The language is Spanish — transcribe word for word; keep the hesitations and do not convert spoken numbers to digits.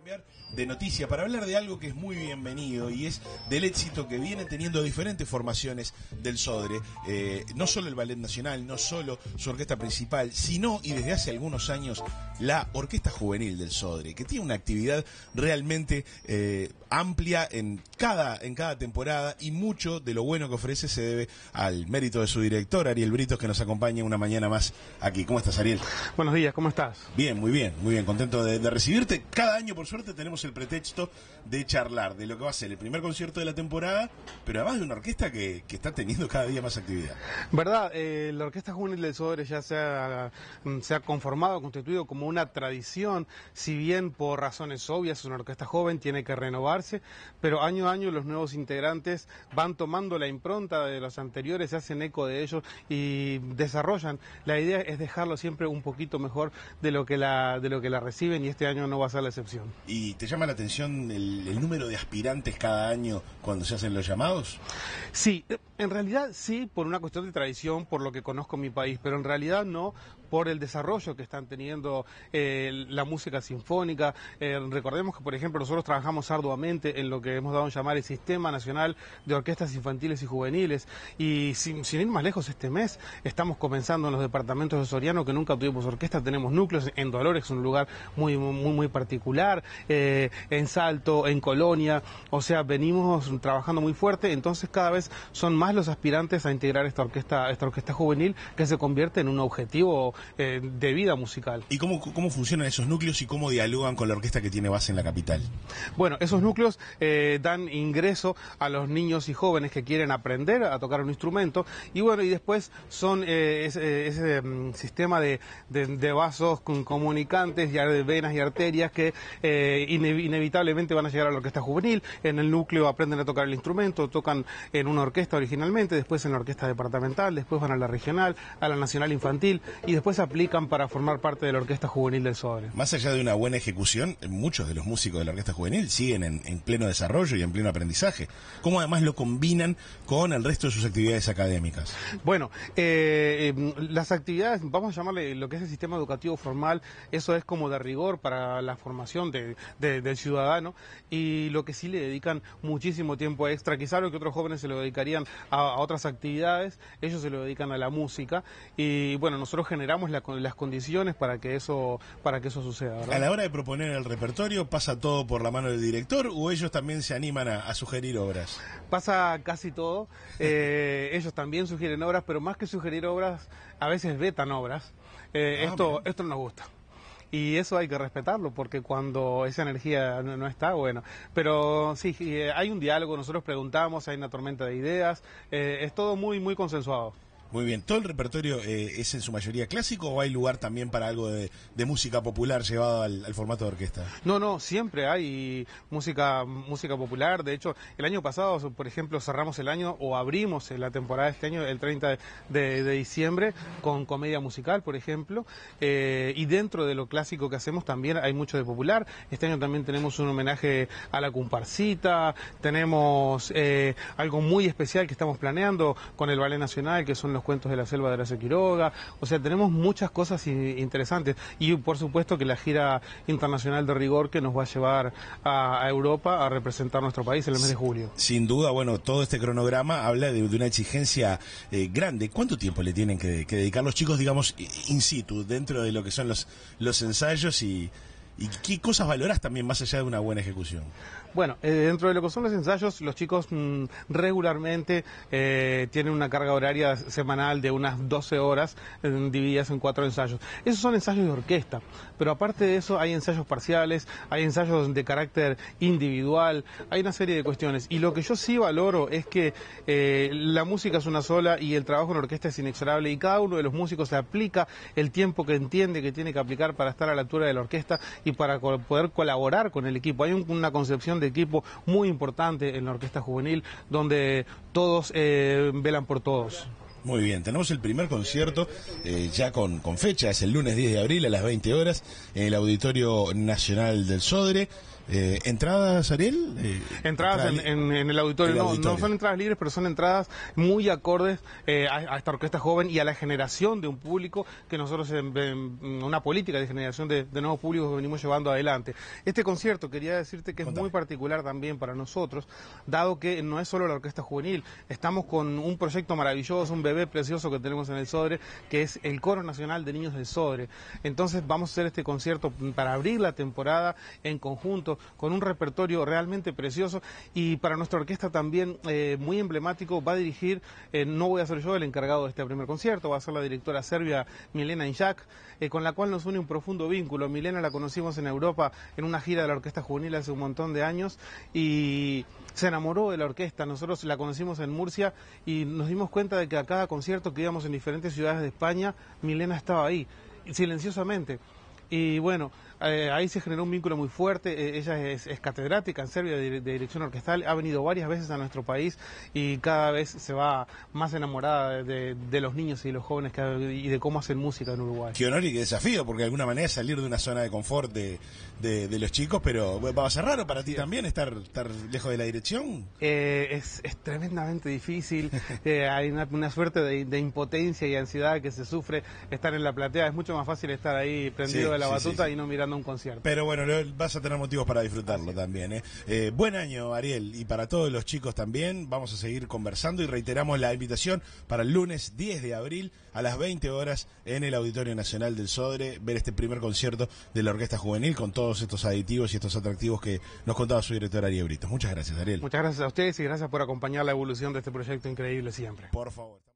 Cambiar de noticia para hablar de algo que es muy bienvenido y es del éxito que vienen teniendo diferentes formaciones del Sodre, eh, no solo el Ballet Nacional, no solo su orquesta principal, sino, y desde hace algunos años, la Orquesta Juvenil del Sodre, que tiene una actividad realmente eh, amplia en cada, en cada temporada, y mucho de lo bueno que ofrece se debe al mérito de su director, Ariel Britos, que nos acompaña una mañana más aquí. ¿Cómo estás, Ariel? Buenos días, ¿cómo estás? Bien, muy bien, muy bien, contento de, de recibirte. Cada año, por suerte, tenemos el pretexto de charlar de lo que va a ser el primer concierto de la temporada, pero además de una orquesta que, que está teniendo cada día más actividad. ¿Verdad? Eh, la Orquesta Juvenil del Sodre ya se ha, se ha conformado, constituido como una tradición, si bien por razones obvias una orquesta joven tiene que renovarse, pero año a año los nuevos integrantes van tomando la impronta de los anteriores, se hacen eco de ellos y desarrollan. La idea es dejarlo siempre un poquito mejor de lo que la, de lo que la reciben, y este año no va a ser la excepción. ¿Y te llama la atención el, el número de aspirantes cada año cuando se hacen los llamados? Sí, en realidad sí, por una cuestión de tradición, por lo que conozco en mi país, pero en realidad no por el desarrollo que están teniendo eh, la música sinfónica. Eh, recordemos que, por ejemplo, nosotros trabajamos arduamente en lo que hemos dado a llamar el Sistema Nacional de Orquestas Infantiles y Juveniles, y sin, sin ir más lejos, este mes estamos comenzando en los departamentos de Soriano, que nunca tuvimos orquesta, tenemos núcleos, en Dolores, un lugar muy, muy, muy particular, eh, en Salto, en Colonia, o sea, venimos trabajando muy fuerte, entonces cada vez son más los aspirantes a integrar esta orquesta, esta orquesta juvenil, que se convierte en un objetivo Eh, de vida musical. ¿Y cómo, cómo funcionan esos núcleos y cómo dialogan con la orquesta que tiene base en la capital? Bueno, esos núcleos eh, dan ingreso a los niños y jóvenes que quieren aprender a tocar un instrumento, y bueno, y después son eh, ese, ese um, sistema de, de, de vasos comunicantes, de venas y arterias que eh, ine inevitablemente van a llegar a la orquesta juvenil. En el núcleo aprenden a tocar el instrumento, tocan en una orquesta originalmente, después en la orquesta departamental, después van a la regional, a la nacional infantil, y después se aplican para formar parte de la Orquesta Juvenil del Sodre. Más allá de una buena ejecución, muchos de los músicos de la Orquesta Juvenil siguen en, en pleno desarrollo y en pleno aprendizaje. ¿Cómo además lo combinan con el resto de sus actividades académicas? Bueno, eh, las actividades, vamos a llamarle lo que es el sistema educativo formal, eso es como de rigor para la formación de, de, del ciudadano, y lo que sí le dedican muchísimo tiempo extra, quizá lo que otros jóvenes se lo dedicarían a, a otras actividades, ellos se lo dedican a la música, y bueno, nosotros generamos La, las condiciones para que eso para que eso suceda, ¿verdad? A la hora de proponer el repertorio, ¿pasa todo por la mano del director o ellos también se animan a, a sugerir obras? Pasa casi todo, eh, ellos también sugieren obras, pero más que sugerir obras, a veces vetan obras. Eh, ah, esto, esto nos gusta. Y eso hay que respetarlo, porque cuando esa energía no, no está, bueno. Pero sí, hay un diálogo, nosotros preguntamos, hay una tormenta de ideas, eh, es todo muy, muy consensuado. Muy bien. ¿Todo el repertorio eh, es en su mayoría clásico o hay lugar también para algo de, de música popular llevado al, al formato de orquesta? No, no, siempre hay música música popular. De hecho, el año pasado, por ejemplo, cerramos el año o abrimos la temporada de este año, el treinta de diciembre, con comedia musical, por ejemplo. Eh, y dentro de lo clásico que hacemos también hay mucho de popular. Este año también tenemos un homenaje a la Cumparsita. Tenemos eh, algo muy especial que estamos planeando con el Ballet Nacional, que son los Cuentos de la Selva de la Sequiroga. O sea, tenemos muchas cosas interesantes, y por supuesto que la gira internacional de rigor que nos va a llevar a, a Europa a representar nuestro país en el mes de julio. Sin duda, bueno, todo este cronograma habla de, de una exigencia eh, grande. ¿Cuánto tiempo le tienen que, que dedicar los chicos, digamos, in situ, dentro de lo que son los, los ensayos y... ¿Y qué cosas valorás también más allá de una buena ejecución? Bueno, eh, dentro de lo que son los ensayos, los chicos mmm, regularmente eh, tienen una carga horaria semanal de unas doce horas eh, divididas en cuatro ensayos. Esos son ensayos de orquesta, pero aparte de eso hay ensayos parciales, hay ensayos de carácter individual, hay una serie de cuestiones. Y lo que yo sí valoro es que eh, la música es una sola y el trabajo en orquesta es inexorable, y cada uno de los músicos se aplica el tiempo que entiende que tiene que aplicar para estar a la altura de la orquesta y y para poder colaborar con el equipo. Hay un, una concepción de equipo muy importante en la Orquesta Juvenil, donde todos eh, velan por todos. Muy bien, tenemos el primer concierto eh, ya con, con fecha, es el lunes diez de abril a las veinte horas en el Auditorio Nacional del Sodre. Eh, ¿Entradas, Ariel? Eh, entradas entrada en, en, en el auditorio. El auditorio. No, no son entradas libres, pero son entradas muy acordes eh, a, a esta orquesta joven y a la generación de un público que nosotros, en, en una política de generación de, de nuevos públicos, que venimos llevando adelante. Este concierto, quería decirte que es Contame. muy particular también para nosotros, dado que no es solo la orquesta juvenil. Estamos con un proyecto maravilloso, un bebé precioso que tenemos en el Sodre, que es el Coro Nacional de Niños del Sodre. Entonces vamos a hacer este concierto para abrir la temporada en conjunto, con un repertorio realmente precioso, y para nuestra orquesta también eh, muy emblemático. Va a dirigir, eh, no voy a ser yo el encargado de este primer concierto, va a ser la directora serbia Milena Injak, eh, con la cual nos une un profundo vínculo. Milena la conocimos en Europa en una gira de la Orquesta Juvenil hace un montón de años y se enamoró de la orquesta. Nosotros la conocimos en Murcia y nos dimos cuenta de que a cada concierto que íbamos en diferentes ciudades de España, Milena estaba ahí, silenciosamente. Y bueno, eh, ahí se generó un vínculo muy fuerte. Eh, ella es, es catedrática en Serbia de, de dirección orquestal, ha venido varias veces a nuestro país y cada vez se va más enamorada de, de los niños y los jóvenes que, y de cómo hacen música en Uruguay. Qué honor y qué desafío, porque de alguna manera es salir de una zona de confort de, de, de los chicos, pero va a ser raro para ti también estar, estar lejos de la dirección. Eh, es, es tremendamente difícil. eh, hay una, una suerte de, de impotencia y ansiedad que se sufre estar en la platea. Es mucho más fácil estar ahí prendido, sí, de la batuta, sí, sí, sí, y no mirando un concierto. Pero bueno, vas a tener motivos para disfrutarlo también, ¿eh? Eh, buen año, Ariel, y para todos los chicos también. Vamos a seguir conversando y reiteramos la invitación para el lunes diez de abril a las veinte horas en el Auditorio Nacional del Sodre, ver este primer concierto de la Orquesta Juvenil con todos estos aditivos y estos atractivos que nos contaba su director Ariel Britos. Muchas gracias, Ariel. Muchas gracias a ustedes y gracias por acompañar la evolución de este proyecto increíble siempre. Por favor.